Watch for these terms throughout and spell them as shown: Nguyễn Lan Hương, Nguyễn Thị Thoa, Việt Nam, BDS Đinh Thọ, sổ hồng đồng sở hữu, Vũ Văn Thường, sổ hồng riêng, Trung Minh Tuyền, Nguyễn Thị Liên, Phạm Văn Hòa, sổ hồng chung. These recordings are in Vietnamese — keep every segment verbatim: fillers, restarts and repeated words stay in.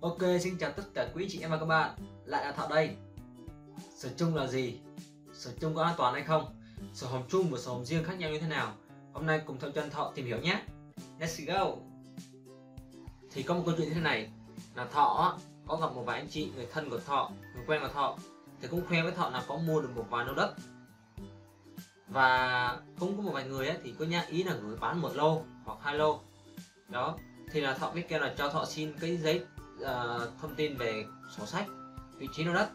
Ok, xin chào tất cả quý chị em và các bạn. Lại là Thọ đây. Sổ chung là gì? Sổ chung có an toàn hay không? Sổ hồng chung và sổ hồng riêng khác nhau như thế nào? Hôm nay cùng theo chân Thọ tìm hiểu nhé. Let's go. Thì có một câu chuyện như thế này, là Thọ có gặp một vài anh chị người thân của Thọ, người quen của Thọ, thì cũng khoe với Thọ là có mua được một vài lô đất. Và cũng có một vài người ấy, thì có nhắc ý là người bán một lô hoặc hai lô. Đó, thì là Thọ biết kêu là cho Thọ xin cái giấy Uh, thông tin về sổ sách vị trí lô đất,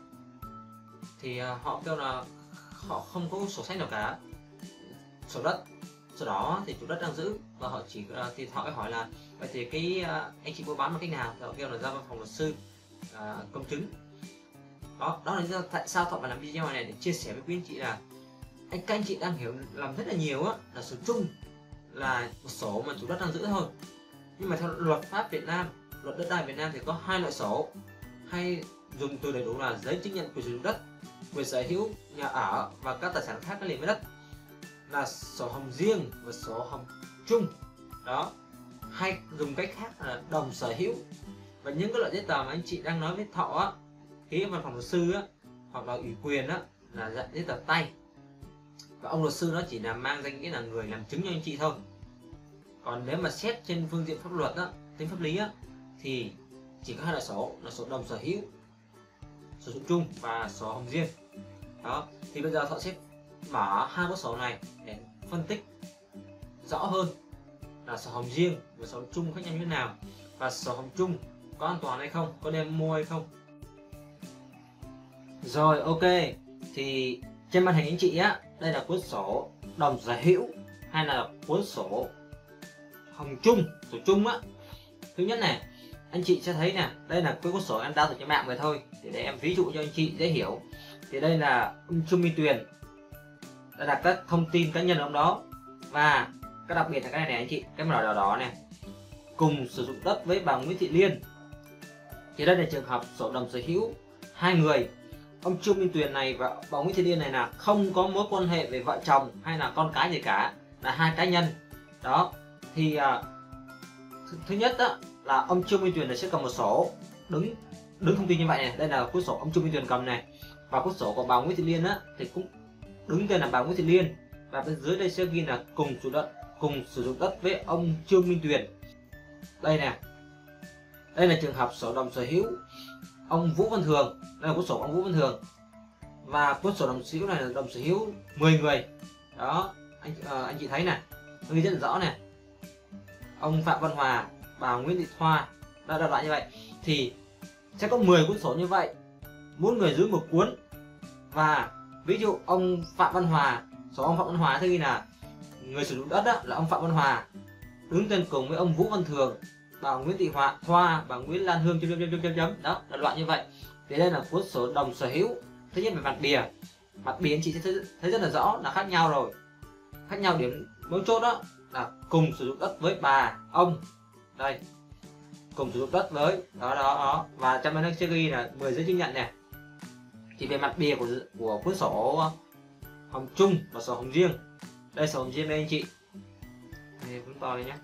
thì uh, họ kêu là họ không có sổ sách nào cả, sổ đất sổ đó thì chủ đất đang giữ, và họ chỉ uh, thì Thọ hỏi là vậy thì cái uh, anh chị mua bán bằng cách nào, thì họ kêu là ra văn phòng luật sư uh, công chứng. Đó đó là tại sao Thọ phải làm video này, để chia sẻ với quý anh chị là anh các anh chị đang hiểu làm rất là nhiều á, là sổ chung là một sổ mà chủ đất đang giữ thôi, nhưng mà theo luật pháp Việt Nam, luật đất đai Việt Nam, thì có hai loại sổ hay dùng từ đầy đủ là giấy chứng nhận quyền sử dụng đất, quyền sở hữu nhà ở và các tài sản khác gắn liền với đất, là sổ hồng riêng và sổ hồng chung. Đó, hay dùng cách khác là đồng sở hữu. Và những cái loại giấy tờ mà anh chị đang nói với Thọ á, ký văn phòng luật sư á, hoặc là ủy quyền á, là dạng giấy tờ tay, và ông luật sư nó chỉ là mang danh nghĩa là người làm chứng cho anh chị thôi. Còn nếu mà xét trên phương diện pháp luật á, tính pháp lý á, thì chỉ có hai loại sổ là sổ đồng sở hữu, sổ chung và sổ hồng riêng. Đó, thì bây giờ Thọ sẽ mở hai bộ sổ này để phân tích rõ hơn là sổ hồng riêng và sổ chung khác nhau như thế nào, và sổ hồng chung có an toàn hay không, có nên mua hay không. Rồi, ok, thì trên màn hình anh chị á, đây là cuốn sổ đồng sở hữu hay là cuốn sổ hồng chung, sổ chung á. Thứ nhất này, anh chị sẽ thấy nè, đây là cuốn sổ em đăng từ trên mạng vậy thôi, thì để em ví dụ cho anh chị dễ hiểu. Thì đây là ông Trung Minh Tuyền, đây là các thông tin cá nhân ông đó, và cái đặc biệt là cái này này anh chị, cái màu đỏ đỏ này, cùng sử dụng đất với bà Nguyễn Thị Liên. Thì đây là trường hợp sổ đồng sở hữu hai người, ông Trung Minh Tuyền này và bà Nguyễn Thị Liên này là không có mối quan hệ về vợ chồng hay là con cái gì cả, là hai cá nhân. Đó, thì th thứ nhất đó, là ông Trung Minh Tuyền này sẽ cầm một sổ đứng đứng thông tin như vậy này, đây là cuốn sổ ông Trung Minh Tuyền cầm này, và cuốn sổ của bà Nguyễn Thị Liên á, thì cũng đứng tên là bà Nguyễn Thị Liên, và bên dưới đây sẽ ghi là cùng chủ đất cùng sử dụng đất với ông Trung Minh Tuyền. Đây nè, đây là trường hợp sổ đồng sở hữu ông Vũ Văn Thường, đây là cuốn sổ ông Vũ Văn Thường, và cuốn sổ đồng sở hữu này là đồng sở hữu mười người. Đó, anh à, anh chị thấy này, ghi rất rõ này, ông Phạm Văn Hòa, bà Nguyễn Thị Thoa, đã đọc lại như vậy. Thì sẽ có mười cuốn sổ như vậy, mỗi người giữ một cuốn. Và ví dụ ông Phạm Văn Hòa, sổ ông Phạm Văn Hòa thì là người sử dụng đất đó, là ông Phạm Văn Hòa đứng tên cùng với ông Vũ Văn Thường, bà Nguyễn Thị Hòa, Thoa, bà Nguyễn Lan Hương, chấm chấm chấm chấm chấm. Đó, đọc lại như vậy. Thì đây là cuốn sổ đồng sở hữu. Thứ nhất về mặt bìa, mặt bìa chị sẽ thấy rất là rõ là khác nhau rồi. Khác nhau điểm mấu chốt đó là cùng sử dụng đất với bà ông, đây cùng sử dụng đất với đó đó đó, và trong bên sẽ ghi là mười giấy chứng nhận này. Thì về mặt bìa của của cuốn sổ hồng chung và sổ hồng riêng, đây sổ hồng riêng đây anh chị, đây cuốn to này nhé.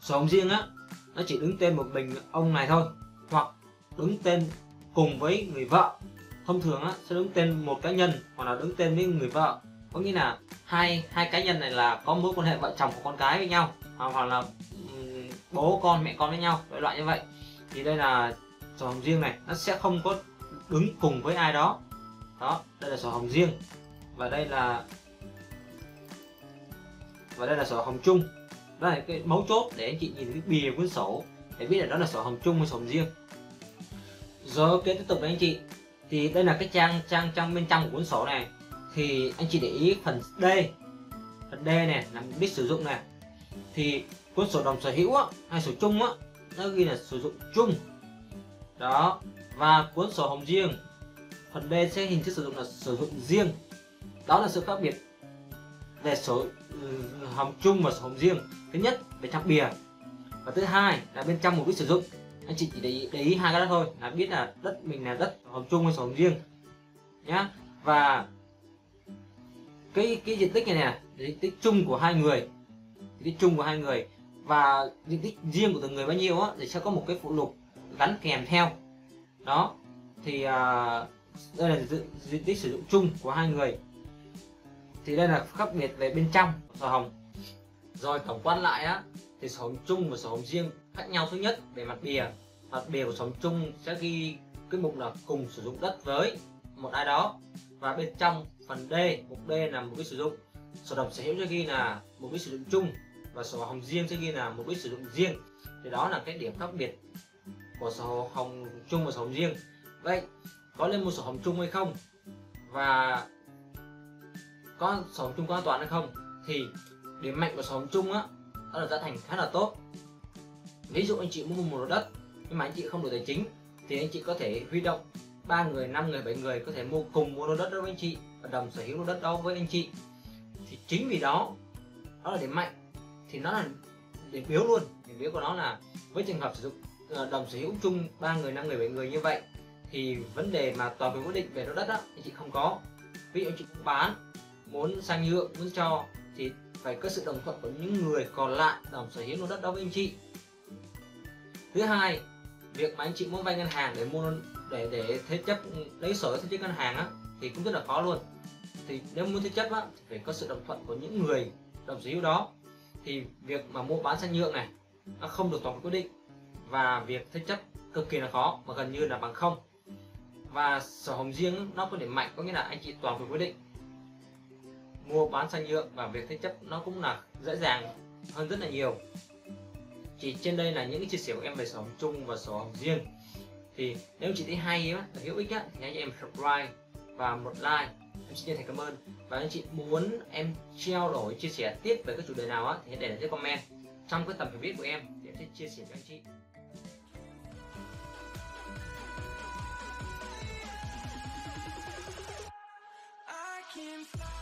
Sổ hồng riêng á, nó chỉ đứng tên một mình ông này thôi, hoặc đứng tên cùng với người vợ. Thông thường á sẽ đứng tên một cá nhân hoặc là đứng tên với người vợ, có nghĩa là hai hai cá nhân này là có mối quan hệ vợ chồng của con cái với nhau, hoặc là um, bố con mẹ con với nhau, loại loại như vậy. Thì đây là sổ hồng riêng này, nó sẽ không có đứng cùng với ai đó. Đó, đây là sổ hồng riêng, và đây là và đây là sổ hồng chung. Đó là cái mấu chốt để anh chị nhìn cái bìa cuốn sổ để biết là đó là sổ hồng chung hay sổ hồng riêng. Rồi, ok, tiếp tục với anh chị. Thì đây là cái trang trang trang bên trong của cuốn sổ này, thì anh chị để ý phần D, phần D này là mục đích sử dụng này. Thì cuốn sổ đồng sở hữu á, hay sổ chung á, nó ghi là sử dụng chung. Đó, và cuốn sổ hồng riêng, phần D sẽ hình thức sử dụng là sử dụng riêng. Đó là sự khác biệt về sổ hồng chung và sổ hồng riêng. Thứ nhất về trang bìa, và thứ hai là bên trong mục đích sử dụng. Anh chị chỉ để ý, để ý hai cái đó thôi là biết là đất mình là đất hồng chung hay sổ hồng riêng nhá. Và cái cái diện tích này nè, diện tích chung của hai người, diện tích chung của hai người và diện tích riêng của từng người bao nhiêu á, thì sẽ có một cái phụ lục gắn kèm theo. Đó thì à, đây là diện tích sử dụng chung của hai người. Thì đây là khác biệt về bên trong sổ hồng. Rồi tổng quan lại á, thì sổ hồng chung và sổ hồng riêng khác nhau thứ nhất về mặt bìa. Mặt bìa của sổ hồng chung sẽ ghi cái mục là cùng sử dụng đất với một ai đó, và bên trong phần D, mục D là mục đích sử dụng. Sổ độc sở hữu sẽ ghi là mục đích sử dụng chung, và sổ hồng riêng sẽ ghi là mục đích sử dụng riêng. Thì đó là cái điểm khác biệt của sổ hồng chung và sổ hồng riêng. Vậy có nên mua sổ hồng chung hay không, và có sổ hồng chung có an toàn hay không? Thì điểm mạnh của sổ hồng chung á, đó là giá thành khá là tốt. Ví dụ anh chị muốn mua một đất nhưng mà anh chị không đủ tài chính, thì anh chị có thể huy động ba người, năm người, bảy người có thể mua cùng mua lô đất đó với anh chị, và đồng sở hữu lô đất đó với anh chị. Thì chính vì đó, đó là điểm mạnh. Thì nó là điểm yếu luôn. Điểm yếu của nó là với trường hợp sử dụng đồng sở hữu chung ba người, năm người, bảy người như vậy, thì vấn đề mà toàn quyền quyết định về lô đất đó anh chị không có. Ví dụ anh chị muốn bán, muốn sang nhượng, muốn cho, thì phải có sự đồng thuận của những người còn lại đồng sở hữu lô đất đó với anh chị. Thứ hai, việc mà anh chị muốn vay ngân hàng để mua để để thế chấp lấy sổ thế chấp ngân hàng á, thì cũng rất là khó luôn. Thì nếu muốn thế chấp á, thì phải có sự đồng thuận của những người đồng sở hữu đó. Thì việc mà mua bán sang nhượng này nó không được toàn quyền quyết định, và việc thế chấp cực kỳ là khó mà gần như là bằng không. Và sổ hồng riêng nó có điểm mạnh, có nghĩa là anh chị toàn quyền quyết định mua bán sang nhượng, và việc thế chấp nó cũng là dễ dàng hơn rất là nhiều. Thì trên đây là những cái chia sẻ của em về sổ hồng chung và sổ hồng riêng. Thì nếu chị thấy hay á, hữu ích á, thì hãy cho em subscribe và một like. Em xin chân thành cảm ơn. Và anh chị muốn em trao đổi, chia sẻ tiếp về các chủ đề nào á, thì hãy để lại dưới comment trong cái tập viết của em để em sẽ chia sẻ với anh chị.